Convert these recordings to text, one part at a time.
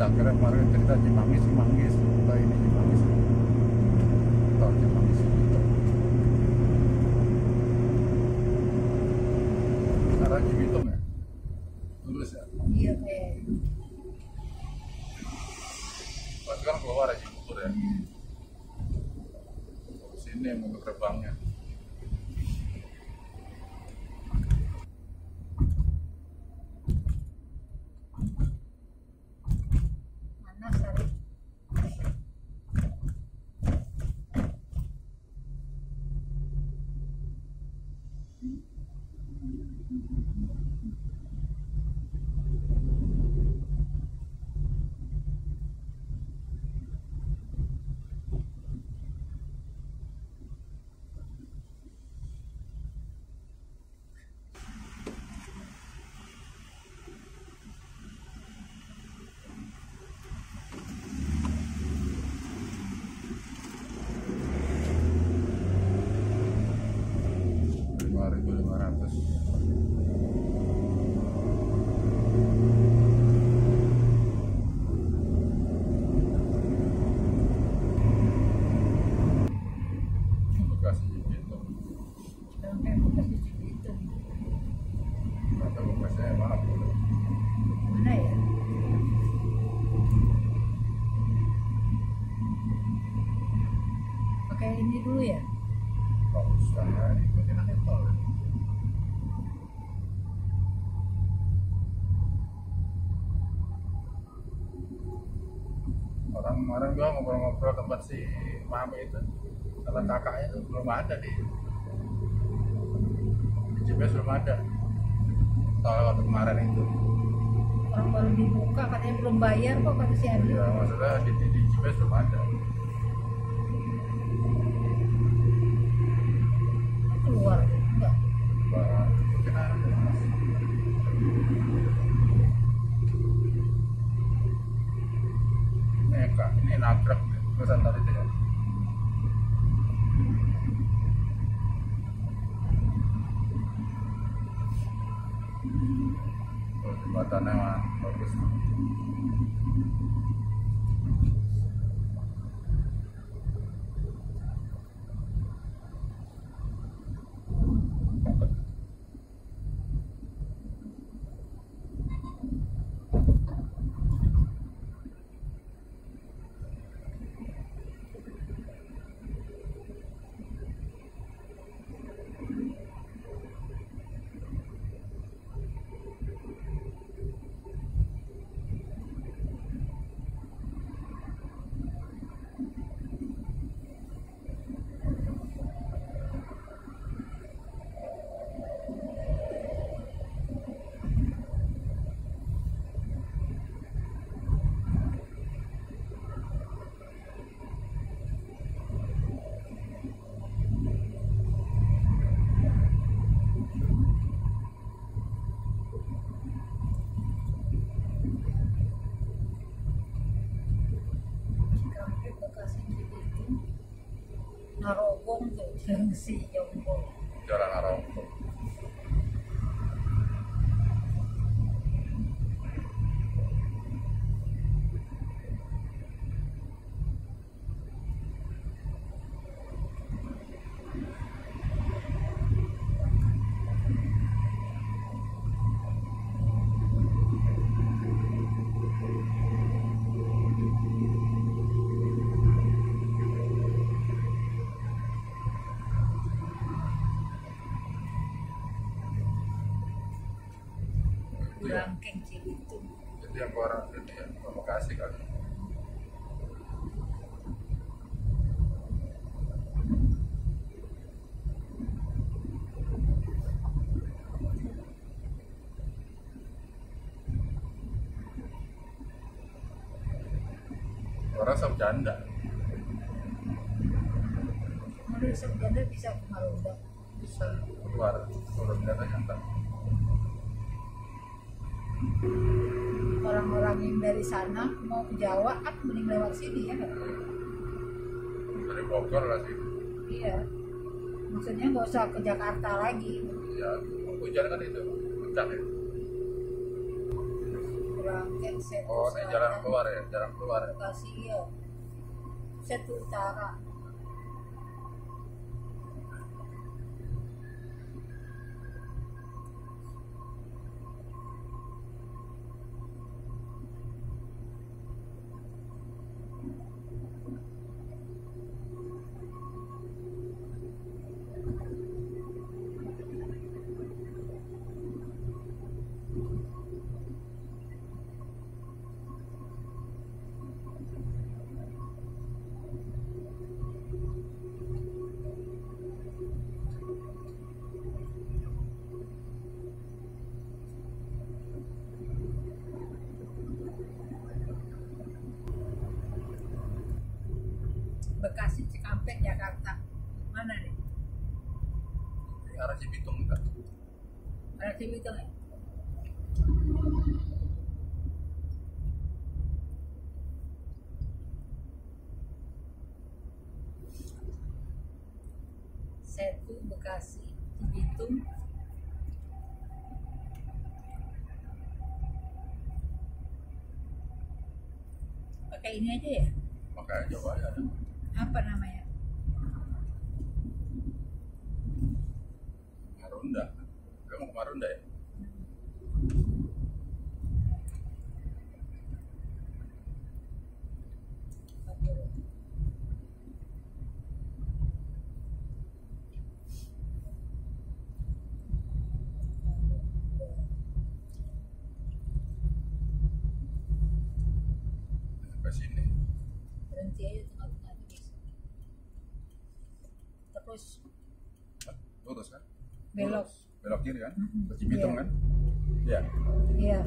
cerita, karena kemarin cerita Cimanggis, atau ini Cimanggis, atau Cimanggis gitu. Arah Cibitung ya? Lurus ya? Iya, Pak. Berarti kan keluar ya Cibubur ya? Sini mau ke gerbangnya. Ini dulu ya? Kalau usaha ikutin akhir tol. Orang kemarin gua ngobrol-ngobrol tempat si Mama itu, kata kakaknya itu belum ada di GPS belum ada tol waktu kemarin itu. Orang baru dibuka katanya belum bayar kok kata si Adi. Iya, maksudnya di GPS belum ada. Keluar enggak? Ini nabrak terusan tadi itu ya. Jembatannya mah bagus. Narogong tuh, Jengsi, Jombong. Jalan Narogong. Rangkeng Cibitung. Itu yang orang itu ya, terima kasih kali. Orang sama janda. Orang sama janda bisa ke Marunda. Bisa keluar, turun data jantan. Orang-orang yang dari sana mau ke Jawa kan mending lewat sini ya nggak? Dari Bogor lah sih. Iya, maksudnya nggak usah ke Jakarta lagi. Iya, hujan kan itu, hujan ya. Blangken, Setu. Oh, ini jalan keluar ya, jalan keluar. Bekasio, Setu Utara. Bekasi, Cikampek, Jakarta. Mana nih? Arah Cibitung enggak? Arah Cibitung ya? Setu, Bekasi, Cibitung. Pakai ini aja ya? Pakai aja Pak ya. Apa namanya? Marunda. Kamu ke Marunda ya? Ke sini. Berhenti aja tengah-tengah. Terus lurus kan? Belok. Belok kiri kan? Ke Cibitung kan? Iya. Iya.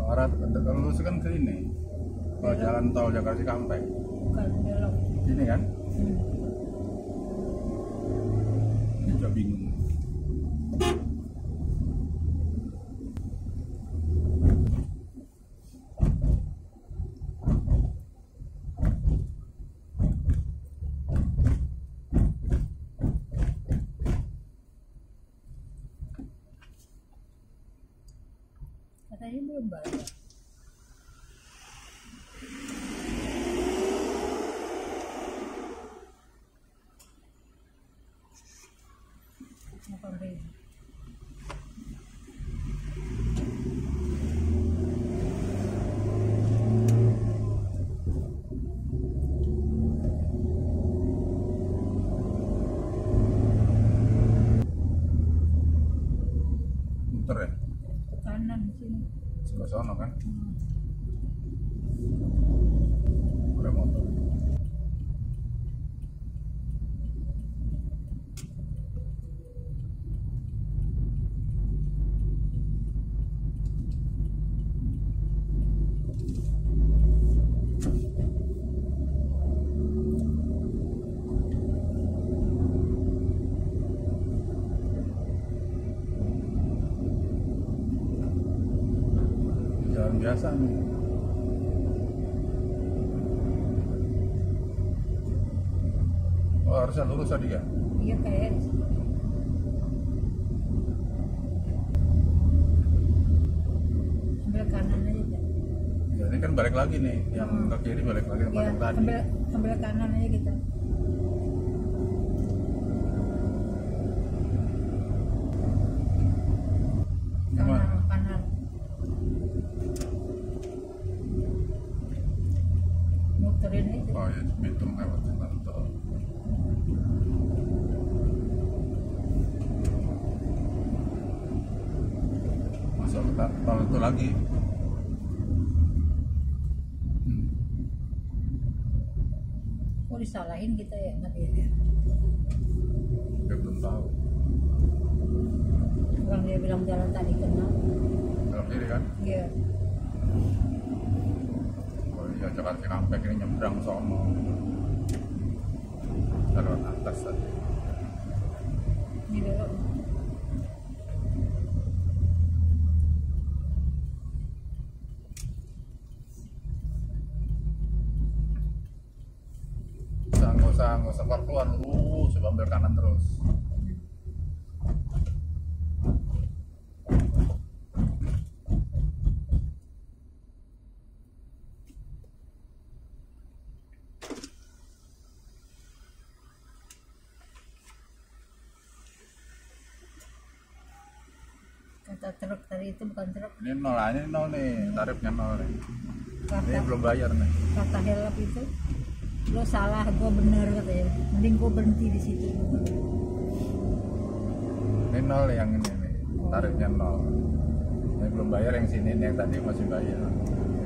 Arah lurus kan ke ini. Kalau jalan tol Jakarta Cikampek. Bukan belok. Ini kan? Ini juga bingung. Katanya belum bayar. Muter ya? Kanan sini. Sebelah sana kan? Ada motor. Biasa nih. Oh, harusnya lurus tadi ya? Iya, kayaknya. Ambil kanan aja ya? Ya, ini kan balik lagi nih. Yang ke kiri balik lagi tempat yang tadi. Ambil kanan aja kita. Oh ya, Cibitung lewat jalan tol. Masuk ke tol itu lagi. Oh, disalahin kita ya, nanti ya? Dia belum tahu. Orang dia bilang jalan tadi kenal. Jalan kiri kan? Iya. Jakarta Cikampek ini nyebrang sono. Jalan atas tadi. Ini belok. Nggak usah keluar dulu, coba ambil kanan terus. truk tadi itu bukan truk. Ini nolanya nol nih, tarifnya nol nih. Kata, ini belum bayar nih. Kata help itu, lo salah, gue bener katanya. Mending gue berhenti di situ. Ini nol yang ini nih, tarifnya nol. Ini belum bayar yang sini, yang tadi masih bayar.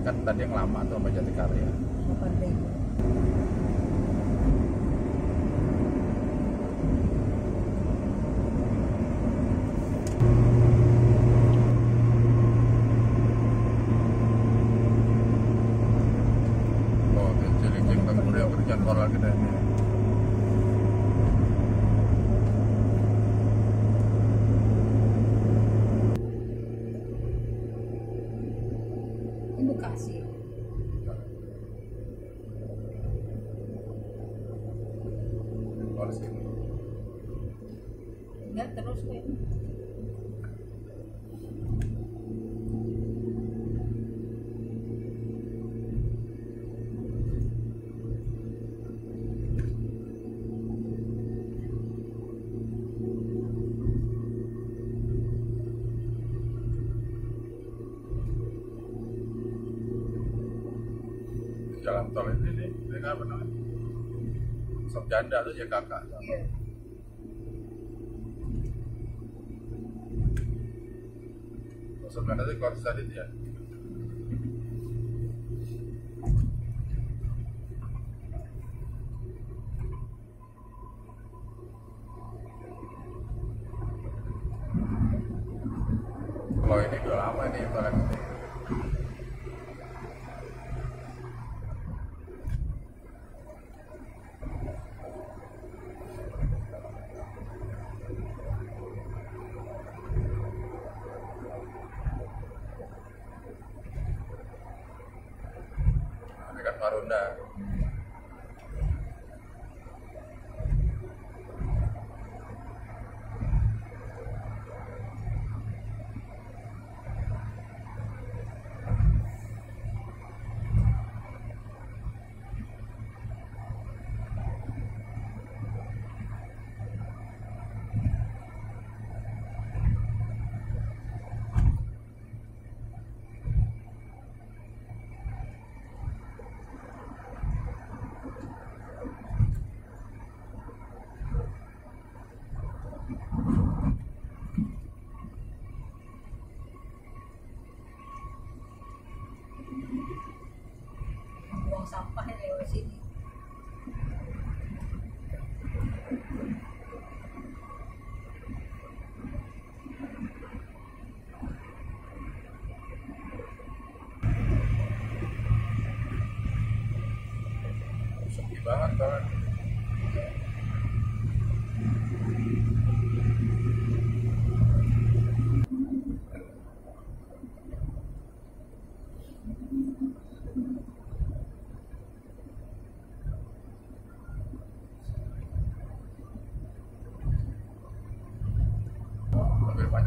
Kan tadi yang lama tuh sama Jatikarya. Bukan deh. Enggak terus gue. Jalan tol ini dengar benar. Sok janda tuh ya kakak. Iya. Sebenarnya korset itu ya. Kalau ini udah lama nih barang ini. Marunda. Sampahnya lewat sini. Sepi banget kan?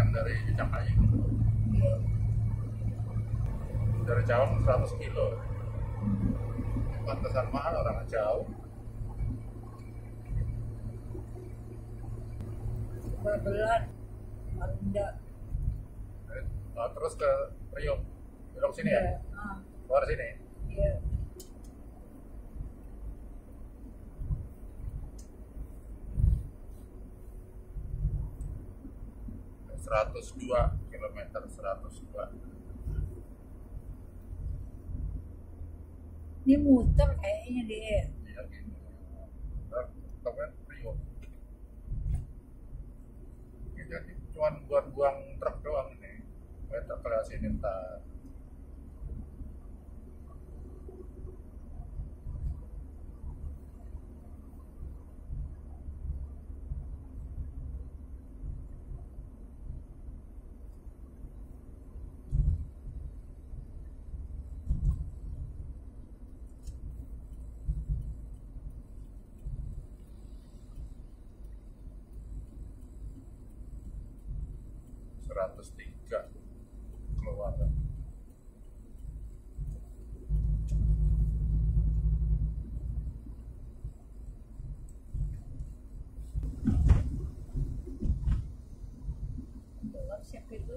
Dari Cangkayi dari Cawang 100 kilo pantesan mahal orang jauh berbelan Marunda terus ke Priok Priok sini ya? Luar sini? Iya kilometer 102. Ini muter kayaknya dia. Iya gini. Terus Priok. Jadi cuma buang-buang truk doang ini. Kita kelasin entar. Ratus 3 keluar. Siapa itu?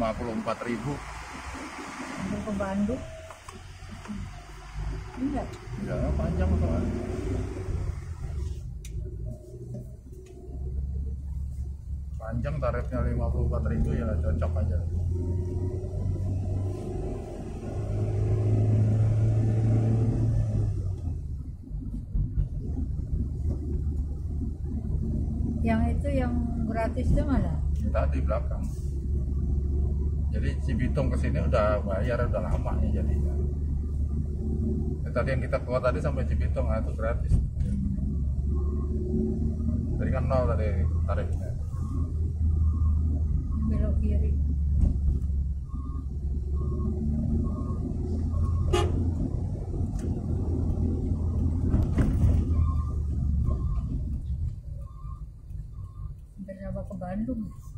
54.000. Untuk ke Bandung? Enggak. Enggak, panjang atau apa? Panjang tarifnya 54.000 ya, cocok aja. Yang itu yang gratis itu mana? Kita di belakang. Jadi Cibitung kesini udah bayar, udah lama ya jadinya. Ya, tadi yang kita keluar tadi sampai Cibitung, itu gratis. Tadi kan nol tadi tarifnya. Belok kiri. Berapa ke Bandung?